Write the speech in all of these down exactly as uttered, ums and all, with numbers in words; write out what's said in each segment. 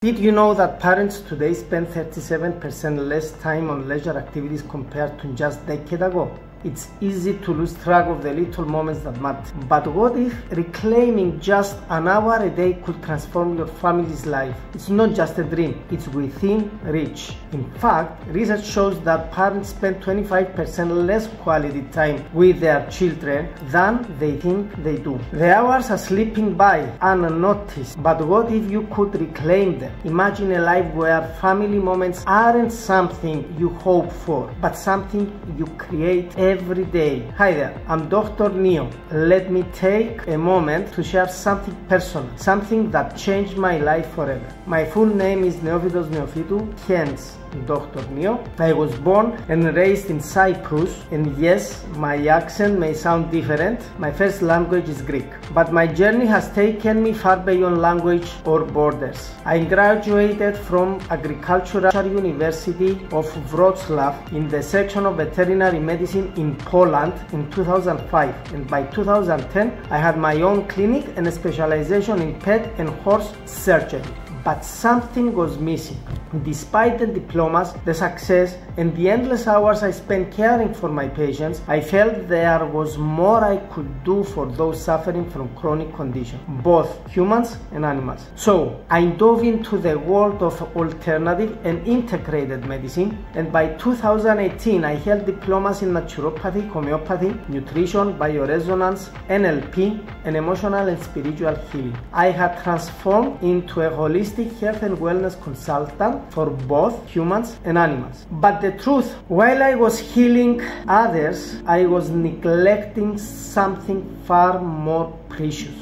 Did you know that parents today spend thirty-seven percent less time on leisure activities compared to just a decade ago? It's easy to lose track of the little moments that matter. But what if reclaiming just an hour a day could transform your family's life? It's not just a dream, it's within reach. In fact, research shows that parents spend twenty-five percent less quality time with their children than they think they do. The hours are slipping by unnoticed, but what if you could reclaim them? Imagine a life where family moments aren't something you hope for, but something you create every day. Hi there, I'm Doctor Neo. Let me take a moment to share something personal, something that changed my life forever. My full name is Neophytos Neophytou, hence Doctor Neo. I was born and raised in Cyprus, and yes, my accent may sound different. My first language is Greek, but my journey has taken me far beyond language or borders. I graduated from Agricultural University of Wroclaw in the section of veterinary medicine in Poland in two thousand five, and by two thousand ten I had my own clinic and a specialization in pet and horse surgery. But something was missing. Despite the diplomas, the success, and the endless hours I spent caring for my patients, I felt there was more I could do for those suffering from chronic conditions, both humans and animals. So I dove into the world of alternative and integrated medicine, and by two thousand eighteen I held diplomas in naturopathy, homeopathy, nutrition, bioresonance, N L P, and emotional and spiritual healing. I had transformed into a holistic health and wellness consultant for both humans and animals. But the truth, while I was healing others, I was neglecting something far more precious: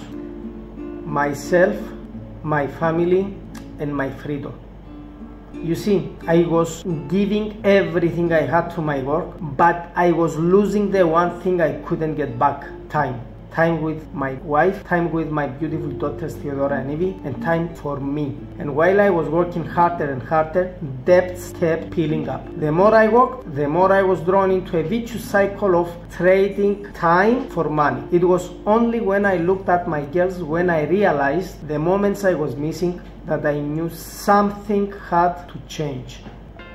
myself, my family, and my freedom. You see, I was giving everything I had to my work, but I was losing the one thing I couldn't get back: time. Time with my wife, time with my beautiful daughters Theodora and Evie, and time for me. And while I was working harder and harder, debts kept piling up. The more I worked, the more I was drawn into a vicious cycle of trading time for money. It was only when I looked at my girls when I realized the moments I was missing that I knew something had to change.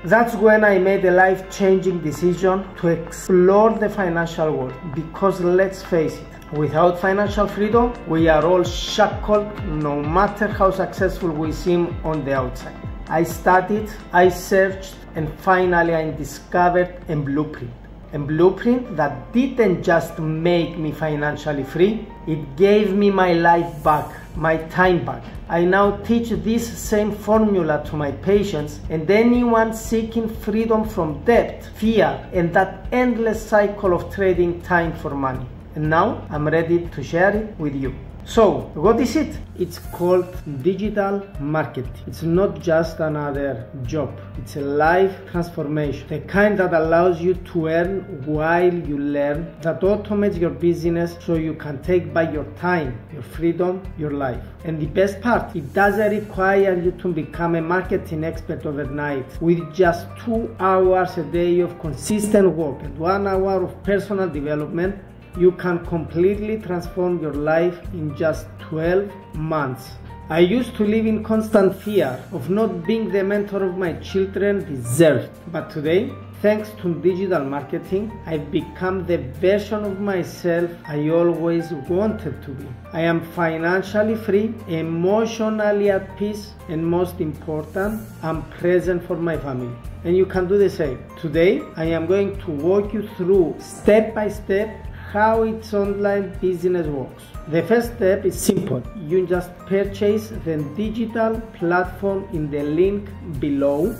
That's when I made a life-changing decision to explore the financial world, because let's face it, without financial freedom, we are all shackled, no matter how successful we seem on the outside. I studied, I searched, and finally I discovered a blueprint. A blueprint that didn't just make me financially free, it gave me my life back, my time back. I now teach this same formula to my patients and anyone seeking freedom from debt, fear, and that endless cycle of trading time for money. And now I'm ready to share it with you. So, what is it? It's called digital marketing. It's not just another job. It's a life transformation, the kind that allows you to earn while you learn, that automates your business so you can take back your time, your freedom, your life. And the best part, it doesn't require you to become a marketing expert overnight. With just two hours a day of consistent work and one hour of personal development, you can completely transform your life in just twelve months. I used to live in constant fear of not being the mentor of my children deserved. But today, thanks to digital marketing, I've become the version of myself I always wanted to be. I am financially free, emotionally at peace, and most important, I'm present for my family. And you can do the same. Today, I am going to walk you through step by step how its online business works. The first step is simple. You just purchase the digital platform in the link below,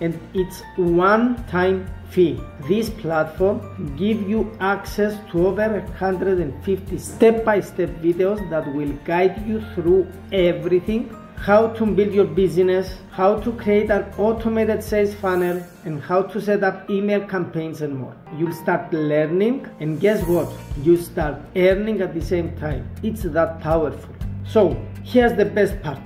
and it's one-time fee. This platform gives you access to over one hundred fifty step-by-step videos that will guide you through everything: how to build your business, how to create an automated sales funnel, and how to set up email campaigns and more. You'll start learning, and guess what? You start earning at the same time. It's that powerful. So here's the best part.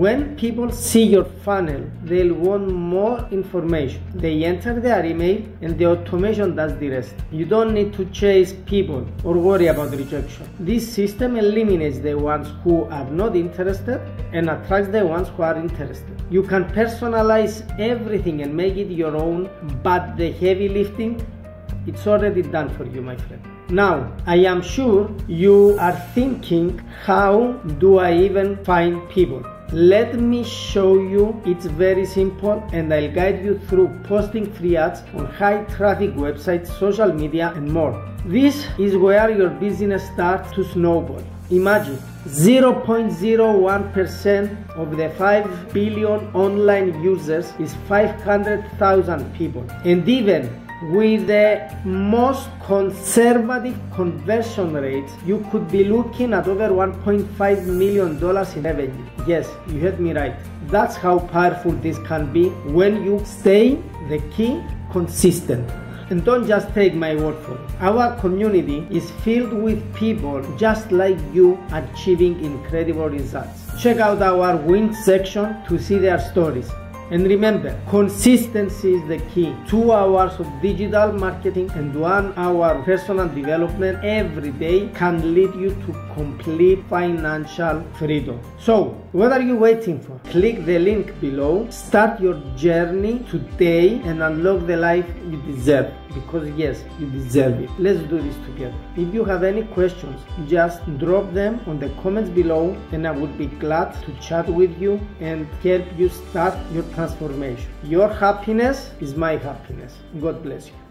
When people see your funnel, they'll want more information. They enter their email and the automation does the rest. You don't need to chase people or worry about rejection. This system eliminates the ones who are not interested and attracts the ones who are interested. You can personalize everything and make it your own, but the heavy lifting, it's already done for you, my friend. Now, I am sure you are thinking, how do I even find people? Let me show you. It's very simple, and I'll guide you through posting free ads on high traffic websites, social media and more. This is where your business starts to snowball. Imagine zero point zero one percent of the five billion online users is five hundred thousand people, and even with the most conservative conversion rates, you could be looking at over one point five million dollars in revenue. Yes, you heard me right. That's how powerful this can be when you stay, the key, consistent. And don't just take my word for it. Our community is filled with people just like you, achieving incredible results. Check out our win section to see their stories. And remember, consistency is the key. Two hours of digital marketing and one hour of personal development every day can lead you to complete financial freedom. So, what are you waiting for? Click the link below, start your journey today and unlock the life you deserve. Because yes, you deserve it. Let's do this together. If you have any questions, just drop them on the comments below and I would be glad to chat with you and help you start your transformation. Your happiness is my happiness. God bless you.